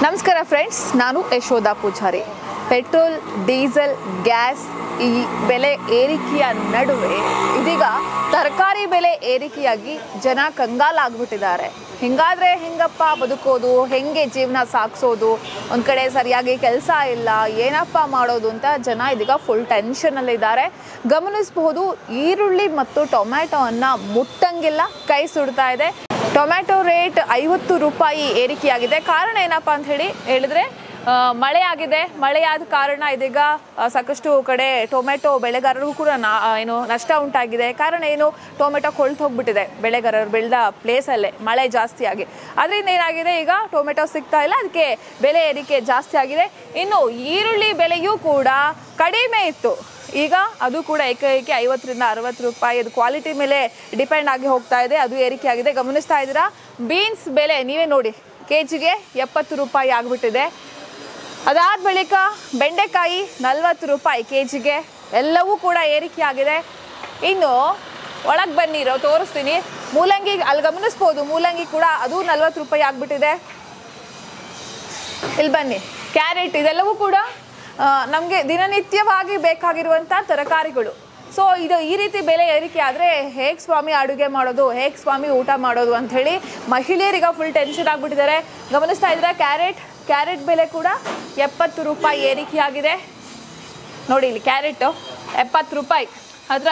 ನಮಸ್ಕಾರ ಫ್ರೆಂಡ್ಸ್, ನಾನು Yashoda Poojari. Petrol, diesel, gas ಈ ಬೆಲೆ ಏರಿಕೆಯ ನಡುವೆ ಇದೀಗ ತರಕಾರಿ ಬೆಲೆ ಏರಿಕೆಯಾಗಿ ಜನ ಕಂಗಾಲಾಗ್ಬಿಟ್ಟಿದ್ದಾರೆ. ಹಿಂಗಾದರೆ ಹೆಂಗಪ್ಪ ಬದುಕೋದು, ಹೆಂಗೆ ಜೀವನ ಸಾಗಿಸೋದು, ಒಂದು ಕಡೆ ಸರಿಯಾಗಿ ಕೆಲಸ ಇಲ್ಲ, ಏನಪ್ಪ ಮಾಡೋದು ಅಂತ ಜನ ಇದೀಗ ಫುಲ್ ಟೆನ್ಷನಲ್ಲಿದ್ದಾರೆ. ಗಮನಿಸಬಹುದು, ಈರುಳ್ಳಿ ಮತ್ತು ಟೊಮ್ಯಾಟೋವನ್ನು ಮುಟ್ಟಂಗಿಲ್ಲ, ಕೈ ಸುಡ್ತಾ ಇದೆ. ಟೊಮ್ಯಾಟೊ ರೇಟ್ 50 ರೂಪಾಯಿ ಏರಿಕೆಯಾಗಿದೆ. ಕಾರಣ ಏನಪ್ಪ ಅಂತ ಹೇಳಿದ್ರೆ ಮಳೆಯಾದ ಕಾರಣ ಇದೀಗ ಸಾಕಷ್ಟು ಕಡೆ ಟೊಮೆಟೊ ಬೆಳೆಗಾರರಿಗೂ ಕೂಡ ನಷ್ಟ ಉಂಟಾಗಿದೆ. ಕಾರಣ ಏನು, ಟೊಮೆಟೊ ಕೊಳ್ತು ಹೋಗ್ಬಿಟ್ಟಿದೆ ಬೆಳೆಗಾರರು ಬೆಳೆದ ಪ್ಲೇಸಲ್ಲೇ ಮಳೆ ಜಾಸ್ತಿ ಆಗಿ. ಅದರಿಂದ ಏನಾಗಿದೆ, ಈಗ ಟೊಮೆಟೊ ಸಿಗ್ತಾ ಇಲ್ಲ, ಅದಕ್ಕೆ ಬೆಲೆ ಏರಿಕೆ ಜಾಸ್ತಿ ಆಗಿದೆ. ಇನ್ನು ಈರುಳ್ಳಿ ಬೆಲೆಯೂ ಕೂಡ ಕಡಿಮೆ ಇತ್ತು, ಈಗ ಅದು ಕೂಡ ಏಕೈಕೆ 50 ರಿಂದ 60 ರೂಪಾಯಿ, ಅದು ಕ್ವಾಲಿಟಿ ಮೇಲೆ ಡಿಪೆಂಡ್ ಆಗಿ ಹೋಗ್ತಾ ಇದೆ, ಅದು ಏರಿಕೆ ಆಗಿದೆ. ಗಮನಿಸ್ತಾ ಇದ್ದೀರಾ, ಬೀನ್ಸ್ ಬೆಲೆ ನೀವೇ ನೋಡಿ, ಕೆಜಿಗೆ 70 ರೂಪಾಯಿ ಆಗಿಬಿಟ್ಟಿದೆ. ಅದಾದ ಬಳಿಕ ಬೆಂಡೆಕಾಯಿ 40 ರೂಪಾಯಿ ಕೆಜಿಗೆ, ಎಲ್ಲವೂ ಕೂಡ ಏರಿಕೆ ಆಗಿದೆ. ಇನ್ನು ಒಳಗೆ ಬನ್ನಿರೋ ತೋರಿಸ್ತೀನಿ. ಮೂಲಂಗಿ ಅಲ್ಲಿ ಗಮನಿಸ್ಬೋದು, ಮೂಲಂಗಿ ಕೂಡ ಅದು 40 ರೂಪಾಯಿ ಆಗಿಬಿಟ್ಟಿದೆ. ಇಲ್ಲಿ ಬನ್ನಿ, ಕ್ಯಾರೆಟ್, ಇದೆಲ್ಲವೂ ಕೂಡ ನಮಗೆ ದಿನನಿತ್ಯವಾಗಿ ಬೇಕಾಗಿರುವಂಥ ತರಕಾರಿಗಳು. ಸೊ ಇದು ಈ ರೀತಿ ಬೆಲೆ ಏರಿಕೆ ಆದರೆ ಹೇಗೆ ಸ್ವಾಮಿ ಅಡುಗೆ ಮಾಡೋದು, ಹೇಗೆ ಸ್ವಾಮಿ ಊಟ ಮಾಡೋದು ಅಂಥೇಳಿ ಮಹಿಳೆಯರಿಗ ಫುಲ್ ಟೆನ್ಷನ್ ಆಗಿಬಿಟ್ಟಿದ್ದಾರೆ. ಗಮನಿಸ್ತಾ ಇದ್ದೀರಾ, ಕ್ಯಾರೆಟ್ ಬೆಲೆ ಕೂಡ 70 ರೂಪಾಯಿ ಏರಿಕೆಯಾಗಿದೆ. ನೋಡಿ ಇಲ್ಲಿ ಕ್ಯಾರೆಟು 70 ರೂಪಾಯಿ, ಹತ್ರ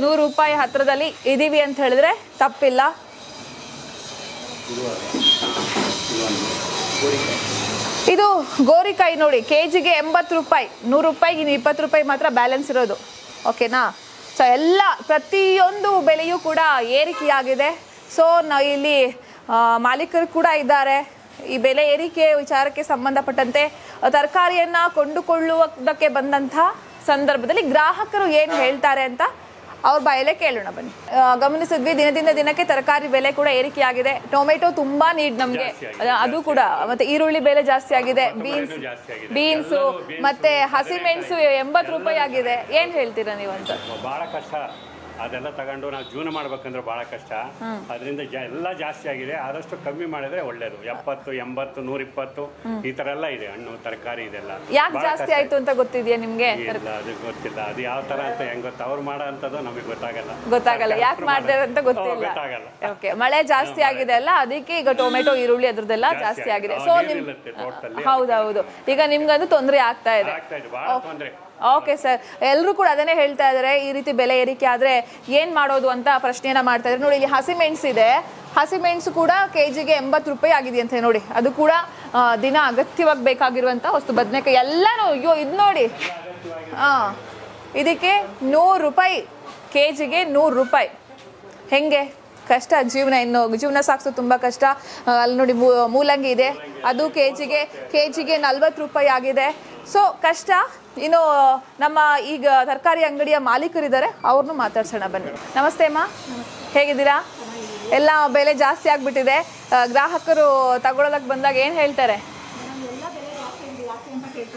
100 ರೂಪಾಯಿ ಹತ್ತಿರದಲ್ಲಿ ಇದ್ದೀವಿ ಅಂತ ಹೇಳಿದ್ರೆ ತಪ್ಪಿಲ್ಲ. ಇದು ಗೋರಿಕಾಯಿ ನೋಡಿ, ಕೆಜಿಗೆ 80 ರೂಪಾಯಿ, 100 ರೂಪಾಯಿಗೆ ಇನ್ನು 20 ರೂಪಾಯಿ ಮಾತ್ರ ಬ್ಯಾಲೆನ್ಸ್ ಇರೋದು, ಓಕೆನಾ. ಸೊ ಎಲ್ಲ ಪ್ರತಿಯೊಂದು ಬೆಲೆಯೂ ಕೂಡ ಏರಿಕೆಯಾಗಿದೆ. ಸೊ ನಾವು ಇಲ್ಲಿ ಮಾಲೀಕರು ಕೂಡ ಇದ್ದಾರೆ. ಈ ಬೆಲೆ ಏರಿಕೆ ವಿಚಾರಕ್ಕೆ ಸಂಬಂಧಪಟ್ಟಂತೆ ತರಕಾರಿಯನ್ನು ಕೊಂಡುಕೊಳ್ಳುವುದಕ್ಕೆ ಬಂದಂಥ ಸಂದರ್ಭದಲ್ಲಿ ಗ್ರಾಹಕರು ಏನು ಹೇಳ್ತಾರೆ ಅಂತ ಅವ್ರ ಬಾಯಲ್ಲೇ ಕೇಳೋಣ, ಬನ್ನಿ. ಗಮನಿಸಿದ್ವಿ, ದಿನದಿಂದ ದಿನಕ್ಕೆ ತರಕಾರಿ ಬೆಲೆ ಕೂಡ ಏರಿಕೆಯಾಗಿದೆ. ಟೊಮೆಟೊ ತುಂಬಾ ನೀಡ್ ನಮಗೆ, ಅದು ಕೂಡ, ಮತ್ತೆ ಈರುಳ್ಳಿ ಬೆಲೆ ಜಾಸ್ತಿ ಆಗಿದೆ, ಬೀನ್ಸು ಮತ್ತೆ ಹಸಿಮೆಣಸು 80 ರೂಪಾಯಿ ಆಗಿದೆ. ಏನು ಹೇಳ್ತೀರಾ ನೀವಂತ? ಭಾಳ ಕಷ್ಟ, ಅದೆಲ್ಲ ತಗೊಂಡು ನಾವು ಜೀವನ ಮಾಡ್ಬೇಕಂದ್ರೆ ಭಾಳ ಕಷ್ಟ. ಅದರಿಂದ ಎಲ್ಲ ಜಾಸ್ತಿ ಆಗಿದೆ, ಆದಷ್ಟು ಕಮ್ಮಿ ಮಾಡಿದ್ರೆ ಒಳ್ಳೇದು. 70, 80, 120 ಈ ತರ ಎಲ್ಲ ಇದೆ ಹಣ್ಣು ತರಕಾರಿ. ಇದೆಲ್ಲ ಯಾಕೆ ಜಾಸ್ತಿ ಆಯ್ತು ಅಂತ ಗೊತ್ತಿದೆಯಾ ನಿಮ್ಗೆ? ಅದು ಗೊತ್ತಿಲ್ಲ, ಅದು ಯಾವ ತರ ಅಂತ ಹೆಂಗ್ ಗೊತ್ತ? ಅವ್ರು ಮಾಡೋಂಥದ್ದು ನಮಗೆ ಗೊತ್ತಾಗಲ್ಲ, ಯಾಕೆ ಮಾಡ್ತಾರೆ ಅಂತ ಗೊತ್ತಿಲ್ಲ. ಮಳೆ ಜಾಸ್ತಿ ಆಗಿದೆ ಅಲ್ಲ, ಅದಕ್ಕೆ ಈಗ ಟೊಮೆಟೊ ಈರುಳ್ಳಿ ಅದ್ರದ್ದೆಲ್ಲ ಜಾಸ್ತಿ ಆಗಿದೆ. ಸೊ ಹೌದೌದು, ಈಗ ನಿಮ್ಗದು ತೊಂದರೆ ಆಗ್ತಾ ಇದೆ. ಓಕೆ ಸರ್, ಎಲ್ಲರೂ ಕೂಡ ಅದನ್ನೇ ಹೇಳ್ತಾ ಇದ್ದಾರೆ, ಈ ರೀತಿ ಬೆಲೆ ಏರಿಕೆ ಆದರೆ ಏನು ಮಾಡೋದು ಅಂತ ಪ್ರಶ್ನೆಯನ್ನು ಮಾಡ್ತಾ ಇದ್ದಾರೆ. ನೋಡಿ ಇಲ್ಲಿ ಹಸಿಮೆಣಸು ಇದೆ, ಹಸಿಮೆಣಸು ಕೂಡ ಕೆಜಿಗೆ 80 ರೂಪಾಯಿ ಆಗಿದೆಯಂತೆ ನೋಡಿ. ಅದು ಕೂಡ ದಿನ ಅಗತ್ಯವಾಗಿ ಬೇಕಾಗಿರುವಂಥ ವಸ್ತು. ಬದನೆಕಾಯಿ ಎಲ್ಲನೂ, ಅಯ್ಯೋ ಇದು ನೋಡಿ, ಹಾಂ, ಇದಕ್ಕೆ 100 ರೂಪಾಯಿ ಕೆಜಿಗೆ, 100 ರೂಪಾಯಿ. ಹೆಂಗೆ ಕಷ್ಟ ಜೀವನ, ಇನ್ನು ಜೀವನ ಸಾಗಿಸೋದು ತುಂಬ ಕಷ್ಟ. ಅಲ್ಲಿ ನೋಡಿ ಮೂಲಂಗಿ ಇದೆ, ಅದು ಕೆ ಜಿಗೆ 40 ರೂಪಾಯಿ ಆಗಿದೆ. ಸೊ ಕಷ್ಟ. ಇನ್ನು ನಮ್ಮ ಈಗ ತರಕಾರಿ ಅಂಗಡಿಯ ಮಾಲೀಕರಿದ್ದಾರೆ, ಅವ್ರನ್ನೂ ಮಾತಾಡ್ಸೋಣ, ಬನ್ನಿ. ನಮಸ್ತೆ ಅಮ್ಮ, ಹೇಗಿದ್ದೀರಾ? ಎಲ್ಲ ಬೆಲೆ ಜಾಸ್ತಿ ಆಗಿಬಿಟ್ಟಿದೆ, ಗ್ರಾಹಕರು ತಗೊಳ್ಳೋದಕ್ಕೆ ಬಂದಾಗ ಏನು ಹೇಳ್ತಾರೆ?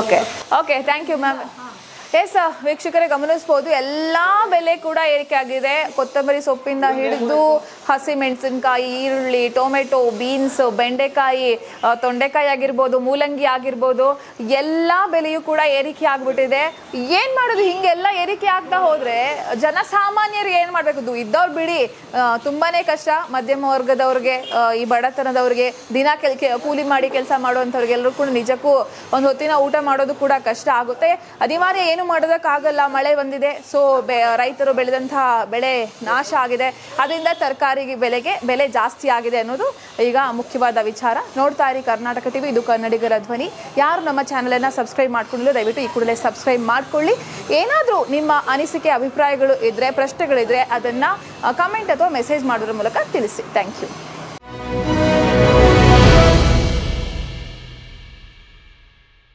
Okay, thank you ma'am. Yes, ವೀಕ್ಷಕರೇ ಗಮನಿಸಬಹುದು ಎಲ್ಲಾ ಬೆಲೆ ಕೂಡ ಏರಿಕೆ ಆಗಿದೆ ಕೊತ್ತಂಬರಿ ಸೊಪ್ಪಿನಿಂದ ಹಿಡಿದು ಹಸಿಮೆಣಸಿನಕಾಯಿ ಈರುಳ್ಳಿ ಟೊಮೆಟೊ ಬೀನ್ಸ್ ಬೆಂಡೆಕಾಯಿ ತೊಂಡೆಕಾಯಿ ಆಗಿರಬಹುದು ಮೂಲಂಗಿ ಆಗಿರಬಹುದು ಎಲ್ಲಾ ಬೆಲೆಯೂ ಕೂಡ ಏರಿಕೆ ಆಗಿಬಿಟ್ಟಿದೆ ಏನು ಮಾಡೋದು ಹಿಂಗೆ ಎಲ್ಲಾ ಏರಿಕೆ ಆಗ್ತಾ ಹೋದ್ರೆ ಜನಸಾಮಾನ್ಯರು ಏನು ಮಾಡಬೇಕು ಇದ್ದವ್ರು ಬಿಡಿ ತುಂಬಾನೇ ಕಷ್ಟ ಮಧ್ಯಮ ವರ್ಗದವರಿಗೆ ಈ ಬಡತನದವರಿಗೆ ದಿನ ಕೂಲಿ ಮಾಡಿ ಕೆಲಸ ಮಾಡುವಂತವರಿಗೆಲ್ಲರೂ ಕೂಡ ನಿಜಕ್ಕೂ ಒಂದು ಹೊತ್ತಿನ ಊಟ ಮಾಡೋದು ಕೂಡ ಕಷ್ಟ ಆಗುತ್ತೆ ಅನಿವಾರ್ಯ ಏನು ಮಾಡೋದಕ್ಕಾಗಲ್ಲ ಮಳೆ ಬಂದಿದೆ ಸೋ ರೈತರು ಬೆಳೆದಂತ ಬೆಳೆ ನಾಶ ಆಗಿದೆ ಅದರಿಂದ ತರಕಾರಿ ಬೆಲೆ ಜಾಸ್ತಿ ಆಗಿದೆ ಅನ್ನೋದು ಈಗ ಮುಖ್ಯವಾದ ವಿಚಾರ ನೋಡ್ತಾ ಇರಿ ಕರ್ನಾಟಕ ಟಿವಿ ಇದು ಕನ್ನಡಿಗರ ಧ್ವನಿ ಯಾರು ನಮ್ಮ ಚಾನೆಲ್ ಅನ್ನು ಸಬ್ಸ್ಕ್ರೈಬ್ ಮಾಡ್ಕೊಂಡಿಲ್ಲ ದಯವಿಟ್ಟು ಈ ಕೂಡಲೇ ಸಬ್ಸ್ಕ್ರೈಬ್ ಮಾಡ್ಕೊಳ್ಳಿ ಏನಾದರೂ ನಿಮ್ಮ ಅನಿಸಿಕೆ ಅಭಿಪ್ರಾಯಗಳು ಇದ್ರೆ ಪ್ರಶ್ನೆಗಳಿದ್ರೆ ಅದನ್ನ ಕಮೆಂಟ್ ಅಥವಾ ಮೆಸೇಜ್ ಮಾಡೋದ್ರ ಮೂಲಕ ತಿಳಿಸಿ ಥ್ಯಾಂಕ್ ಯು